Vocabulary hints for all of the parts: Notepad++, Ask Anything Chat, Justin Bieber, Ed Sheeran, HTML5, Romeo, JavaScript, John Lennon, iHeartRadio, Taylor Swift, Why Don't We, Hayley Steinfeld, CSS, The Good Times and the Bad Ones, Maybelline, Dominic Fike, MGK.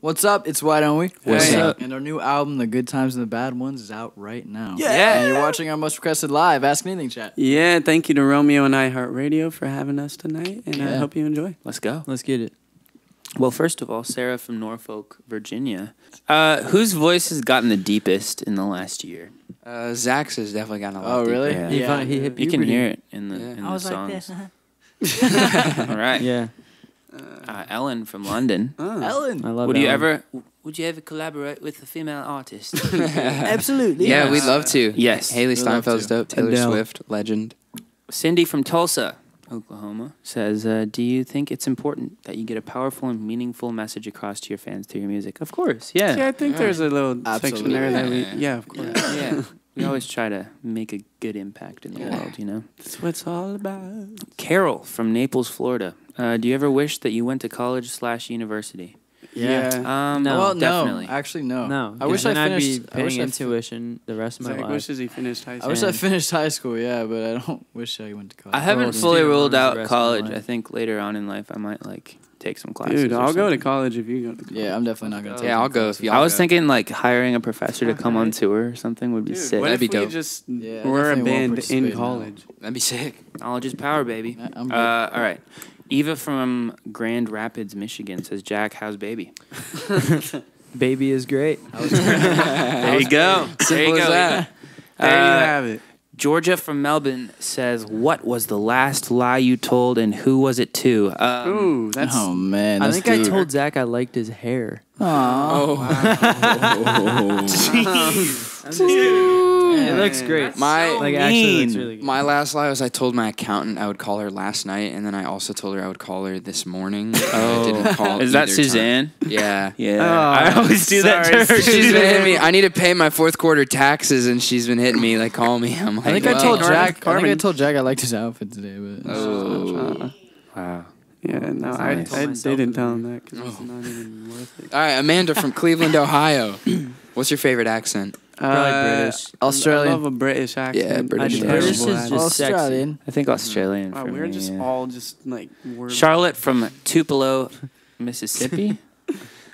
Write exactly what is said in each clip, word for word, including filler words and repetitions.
What's up? It's Why Don't We? What's hey. up? And our new album, The Good Times and the Bad Ones, is out right now. Yeah. yeah. And you're watching our most requested live Ask Anything chat. Yeah, thank you to Romeo and iHeartRadio for having us tonight, and yeah. I hope you enjoy. Let's go. Let's get it. Well, first of all, Sarah from Norfolk, Virginia. Uh, whose voice has gotten the deepest in the last year? Uh, Zach's has definitely gotten a lot. Oh, really? Yeah. He, yeah. He hit you can hear it in the, yeah. in I the was songs. Like this. All right. Yeah. Uh, Ellen from London. Oh. Ellen, I love. Would Ellen. you ever? Would you ever collaborate with a female artist? Absolutely. Yeah, yes. we'd love to. Yes, Hayley Steinfeld's dope. Taylor no. Swift, legend. Cindy from Tulsa, Oklahoma, says, uh, "Do you think it's important that you get a powerful and meaningful message across to your fans through your music?" Of course. Yeah. Yeah, I think yeah. there's a little Absolutely. section there that we. Yeah, of course. Yeah. yeah. We always try to make a good impact in the yeah. world, you know? That's what it's all about. Carol from Naples, Florida. Uh, do you ever wish that you went to college slash university? Yeah. yeah. Um, no, well, definitely. No, actually, no. No. I wish I finished. I'd be paying in tuition the rest of my life. Zach wishes he finished high school. I wish I finished high school, yeah, but I don't wish I went to college. I haven't fully ruled out college. I think later on in life I might, like... take some classes. Dude, I'll go to college if you go to college. Yeah, I'm definitely not going to take Yeah, I'll go if you I was thinking like hiring a professor to come on tour or something would be Dude, sick. What That'd if be dope. We just yeah, we're a band in college. Now. That'd be sick. Knowledge is power, baby. I'm uh, all right. Eva from Grand Rapids, Michigan says, Jack, how's baby? Baby is great. There you go. There you go. There you have it. Georgia from Melbourne says, "What was the last lie you told, and who was it to?" Um, Ooh, that's oh man! That's I think deep. I told Zach I liked his hair. Aww. Oh, wow. Jeez. It looks great. So my like, actually looks really good. My last lie was I told my accountant I would call her last night, and then I also told her I would call her this morning. Oh, I didn't call. Is that Suzanne? Time. Yeah, yeah. Oh, I always do sorry. that. To her. She's been hitting me. I need to pay my fourth quarter taxes, and she's been hitting me. Like, call me. I'm like, I think wow. I told Jack. I think I told Jack I liked his outfit today, but oh, wow. Yeah, no, I, nice. I, I didn't tell him that because oh. it's not even worth it. All right, Amanda from Cleveland, Ohio. What's your favorite accent? Uh, Probably British. Australian. I love a British accent. Yeah, British. British is just Australian. Sexy. I think Australian. Wow, for we're me, just yeah. all just like. Word Charlotte from Tupelo, Mississippi,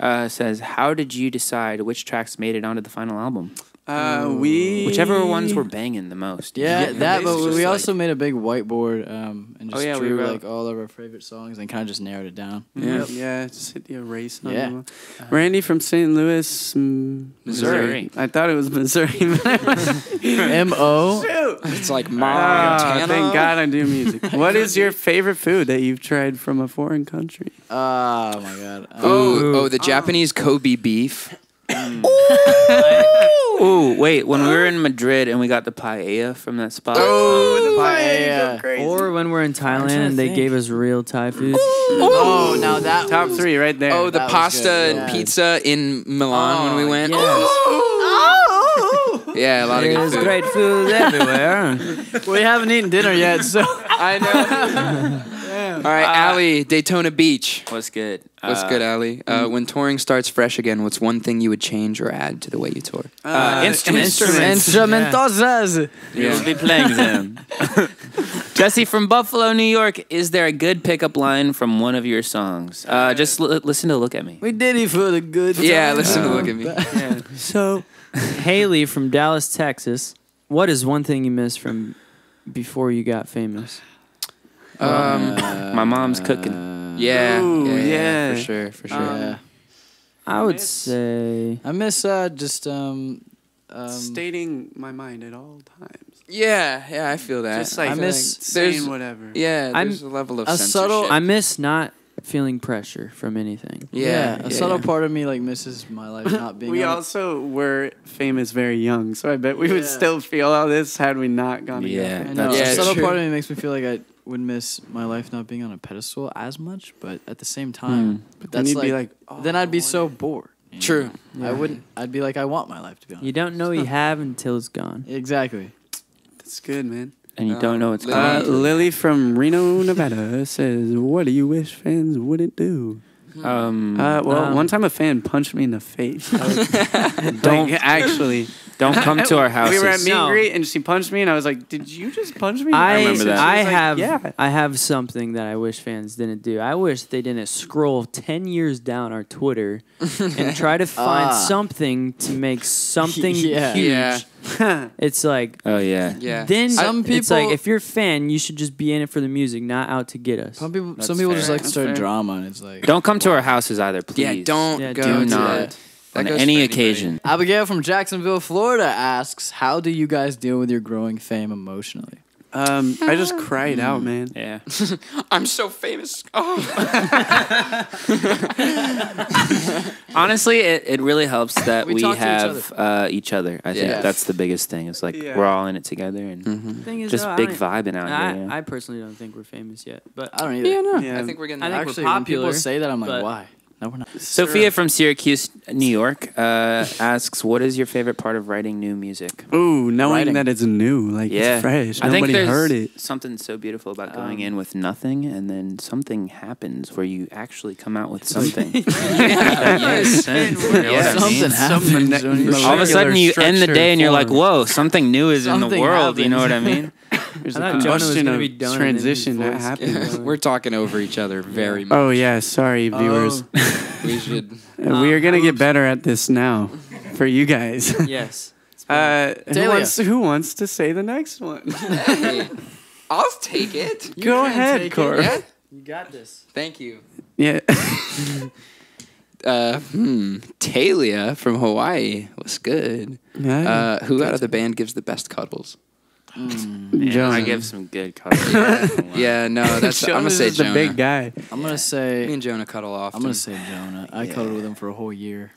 uh, says, "How did you decide which tracks made it onto the final album?" Uh, we Whichever ones were banging the most. Yeah, yeah that, but we also like, made a big whiteboard um, and just oh yeah, drew we like all of our favorite songs and kind of just narrowed it down. Yeah, yep. yeah just hit the erase. Yeah. Uh, Randy from Saint Louis, Missouri. Missouri. I thought it was Missouri. M O Shoot. It's like Montana. Oh, thank God I do music. What is your favorite food that you've tried from a foreign country? Oh, uh, my God. Um, oh, oh, the Japanese oh. Kobe beef. Ooh, wait, when we were in Madrid and we got the paella from that spot. Oh, the paella. paella. Or when we're in Thailand and they think. gave us real Thai food. Ooh. Oh, now that Top was, three right there. Oh, the that pasta and yeah. pizza in Milan oh, when we went. Yes. Oh. Oh. Yeah, a lot There's of good food. There's great food everywhere. We haven't eaten dinner yet, so. I know. All right, uh, Allie, Daytona Beach. What's good? What's uh, good, Allie? Uh, when touring starts fresh again, what's one thing you would change or add to the way you tour? Uh, uh, instruments. Instruments. Instrumentosas. Yeah. Yeah. You'll be playing them. Jesse from Buffalo, New York. Is there a good pickup line from one of your songs? Uh, just l listen to Look at Me. We did it for the good time. Yeah, listen um, to Look at Me. Yeah. So, Haley from Dallas, Texas. What is one thing you miss from before you got famous? Um, uh, my mom's cooking. Uh, yeah, Ooh, yeah, yeah, yeah, for sure, for sure. Um, yeah. I would I miss, say I miss uh, just um, um, stating my mind at all times. Yeah, yeah, I feel that. Just like I miss like saying whatever. Yeah, there's I'm, a level of a subtle. I miss not feeling pressure from anything. Yeah, yeah a yeah, subtle yeah. part of me like misses my life not being. We also were famous very young, so I bet we yeah. would still feel all this had we not gone. Yeah, together. That's yeah, a subtle true. part of me makes me feel like I. would miss my life not being on a pedestal as much, but at the same time, mm. but that's like, be like oh, then I'd be so bored. Yeah. True, yeah. I wouldn't. I'd be like, I want my life to be on. You don't know you have until it's gone. Exactly, that's good, man. And you um, don't know it's gone. Uh, Lily from Reno, Nevada says, "What do you wish fans wouldn't do?" Um, uh, well, um, one time a fan punched me in the face. Like, don't like, actually. Don't come to our houses. We were at meet and greet, and she punched me, and I was like, "Did you just punch me?" I, I remember that. I have, like, yeah. I have something that I wish fans didn't do. I wish they didn't scroll ten years down our Twitter and try to find uh. something to make something yeah. huge. Yeah. It's like, oh yeah, yeah. Then some people, it's like, if you're a fan, you should just be in it for the music, not out to get us. Some people, some people just like to start drama, and it's like, don't come to our houses either, please. Yeah, don't yeah, go do to not. That. That on any occasion. Abigail from Jacksonville, Florida asks, how do you guys deal with your growing fame emotionally? Um, I just cry it mm. out, man. Yeah. I'm so famous. Oh. Honestly, it, it really helps that we, we have each other. Uh, each other. I think yeah. that's the biggest thing. It's like yeah. we're all in it together and mm-hmm. the thing is, just though, big vibing out I, here. Yeah. I personally don't think we're famous yet, but I don't either. Yeah, no. yeah. I think we're getting. I think actually, we're popular, when people say that, I'm like, why? No, we're not. Sophia sure. from Syracuse, New York, uh, asks, "What is your favorite part of writing new music?" Ooh, knowing writing. that it's new, like yeah. it's fresh. I Nobody think heard it. Something so beautiful about going um, in with nothing, and then something happens where you actually come out with something. yeah. That makes sense. You know yeah. Something happens. Something All of a sudden, you end the day and you're form. like, "Whoa, something new is something in the world." Happens. You know what I mean? There's I a combustion of be transition that happened. We're talking over each other very much. Oh, yeah. Sorry, viewers. Oh, we should. Um, we are going to get better at this now for you guys. Yes. Uh, who, wants, who wants to say the next one? Hey, I'll take it. You Go ahead, Cora. Yeah? You got this. Thank you. Yeah. Uh, hmm. Talia from Hawaii was good. Yeah, uh, who out of the band gives the best cuddles? Mm, man, I give some good cuddles. Yeah, yeah, no, that's I'm gonna say Jonah. The big guy. I'm gonna say me and Jonah cuddle off. I'm gonna say Jonah. I yeah. cuddled with him for a whole year.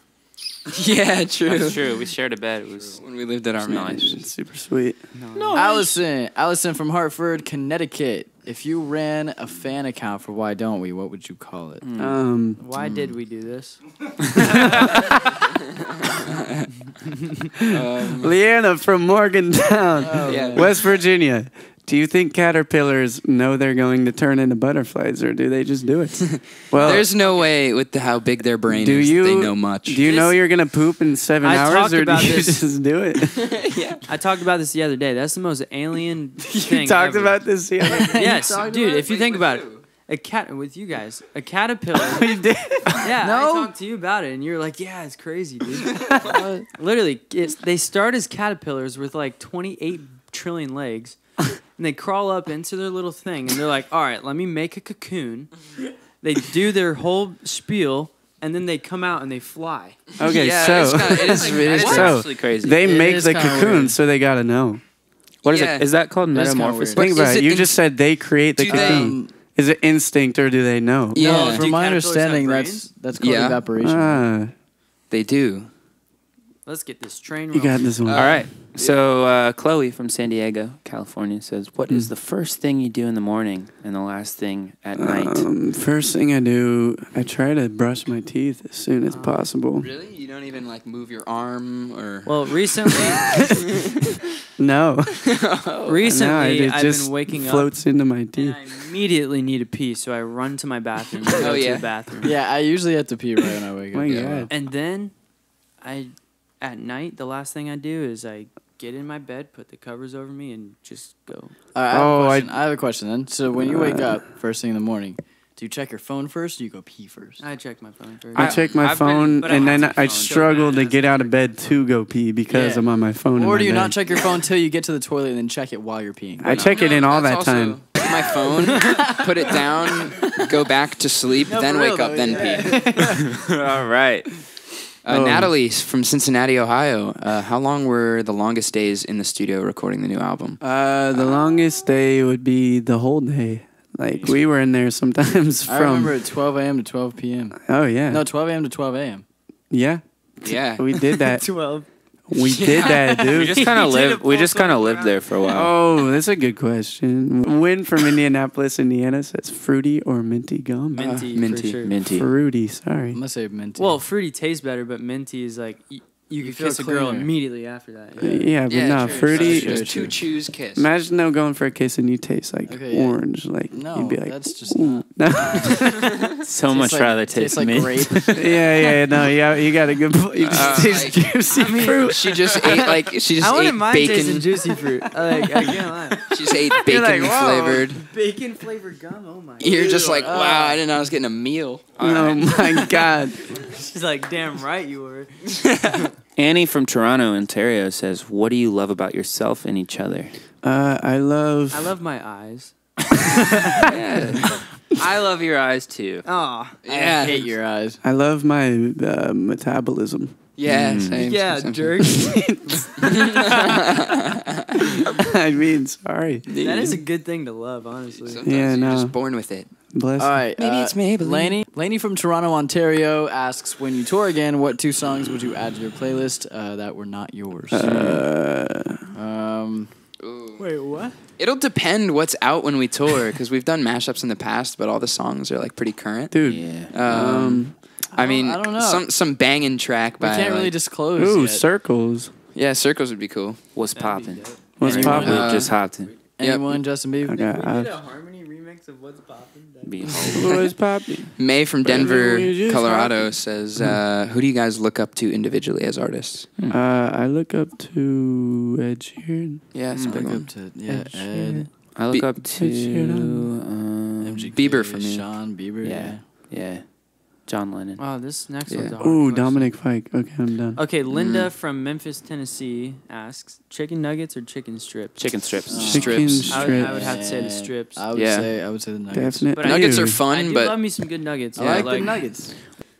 Yeah, true. That's true. We shared a bed. It was when we lived at our mansion. Nice. Super sweet. No, no Allison, Allison from Hartford, Connecticut. If you ran a fan account for Why Don't We, what would you call it? Mm. Um, Why mm. did we do this? um, Leanna from Morgantown, oh, yeah. West Virginia. Do you think caterpillars know they're going to turn into butterflies, or do they just do it? Well, there's no way with the, how big their brain do is you, they know much. Do you this, know you're going to poop in seven I hours, or do you this. just do it? yeah. I talked about this the other day. That's the most alien thing You talked ever. about this the other day? Yes, dude, if you think about it. A cat with you guys, a caterpillar. We did. Yeah, no? I talked to you about it, and you're like, "Yeah, it's crazy, dude." uh, literally, it's, they start as caterpillars with like twenty-eight trillion legs, and they crawl up into their little thing, and they're like, "All right, let me make a cocoon." They do their whole spiel, and then they come out and they fly. Okay, yeah, so it's kinda, it is, it is actually crazy. They it make the cocoon, weird. so they gotta know. What is yeah. it? Is that called metamorphosis? Think about it. You just said they create the cocoon. They, Is it instinct or do they know? Yeah, no, from do my understanding, that's that's called yeah. evaporation. Uh, they do. Let's get this train rolling. You got this one. Uh, All right. Yeah. So uh, Chloe from San Diego, California says, what mm. is the first thing you do in the morning and the last thing at um, night? First thing I do, I try to brush my teeth as soon as um, possible. Really? You don't even like move your arm or... Well, recently... no. oh. Recently, no, I've been waking up... It just floats into my teeth. And I immediately need to pee, so I run to my bathroom. oh, go yeah. to the bathroom. Yeah, I usually have to pee right when I wake up. My yeah. God. And then I... At night, the last thing I do is I get in my bed, put the covers over me, and just go. Uh, I oh, I, I have a question then. So when you wake up first thing in the morning, do you check your phone first or do you go pee first? I check my phone first. I, I check my I've phone, been, and then I struggle to get out of bed to go pee because yeah. I'm on my phone. Or do you bed. not check your phone until you get to the toilet and then check it while you're peeing? I, I check it in all That's that time. My phone, put it down, go back to sleep, no, then wake real, up, though, then yeah. pee. All right. Uh, oh. Natalie from Cincinnati, Ohio. Uh, how long were the longest days in the studio recording the new album? Uh, the uh, longest day would be the whole day. Like, we were in there sometimes from... I remember at twelve a m to twelve p m Oh, yeah. No, twelve a m to twelve a m Yeah. Yeah. We did that. twelve We yeah. did that, dude. We just kind of lived. We just kind of lived there for a while. Oh, that's a good question. Wynn from Indianapolis, Indiana says fruity or minty gum. Minty, uh, minty, sure. minty. Fruity. Sorry, I must say minty. Well, fruity tastes better, but minty is like you, you, you can kiss a girl immediately after that. Yeah, yeah but yeah, no, true. fruity. Just so two chews kiss. Imagine though going for a kiss and you taste like okay, yeah. orange. Like no, you'd be like, that's just not. so much like, rather taste like mint. Grape. yeah, yeah, no, yeah, you got a good point. You just uh, taste like, juicy I mean, fruit. She just ate like she just I ate mind bacon juicy fruit. Like, I can't lie. She just ate bacon like, flavored bacon flavored gum. Oh my! You're God. just like, wow, uh, I didn't know I was getting a meal. All oh right. my God! She's like, damn right you were. Annie from Toronto, Ontario says, "What do you love about yourself and each other?" Uh, I love. I love my eyes. yeah. I love your eyes too. Oh, yeah. I hate your eyes. I love my uh, metabolism. Yeah, mm. same. Yeah, same. Jerk. I mean, sorry. Dude. That is a good thing to love, honestly. Sometimes yeah, you're no. just born with it. Bless. All right, maybe uh, it's Maybelline. Lainey, Lainey from Toronto, Ontario asks, when you tour again, what two songs would you add to your playlist uh, that were not yours? Uh, um... Ooh. Wait, what? It'll depend what's out when we tour, because we've done mashups in the past, but all the songs are like pretty current, dude. Yeah. Um, um I, I mean, I don't know. Some some banging track. By, we can't really like, disclose. Ooh, yet. Circles. Yeah, Circles would be cool. What's popping? What's popping? Uh, Just hopping. Anyone? Yep. Justin Bieber. Okay, we did a harmony remix of What's Popping. What's Popping? May from Denver, Colorado says, uh, "Who do you guys look up to individually as artists?" Uh, I look up to Ed Sheeran. Yeah, mm, I look one. up to yeah Ed. Ed. I look Be up to um, M G K, Bieber for me. John Bieber. Yeah, yeah. yeah. John Lennon. Wow, this next yeah. one's a hard Ooh, question. Dominic Fike. Okay, I'm done. Okay, Linda mm. from Memphis, Tennessee asks, chicken nuggets or chicken strips? Chicken strips. Uh, chicken strips. I would, I would yeah. have to say the strips. I would, yeah. say, I would say the nuggets. Definitely. But nuggets I, are fun, I do but... love me some good nuggets. I yeah, like, like the nuggets.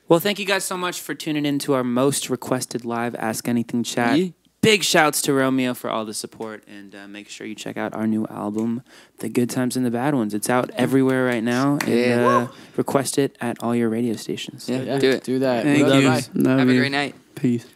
Well, thank you guys so much for tuning in to our most requested live Ask Anything chat. Yeah. Big shouts to Romeo for all the support, and uh, make sure you check out our new album, The Good Times and the Bad Ones. It's out everywhere right now, and yeah. uh, request it at all your radio stations. Yeah, yeah. do it. Do that. Thank you. Have a great night. Peace.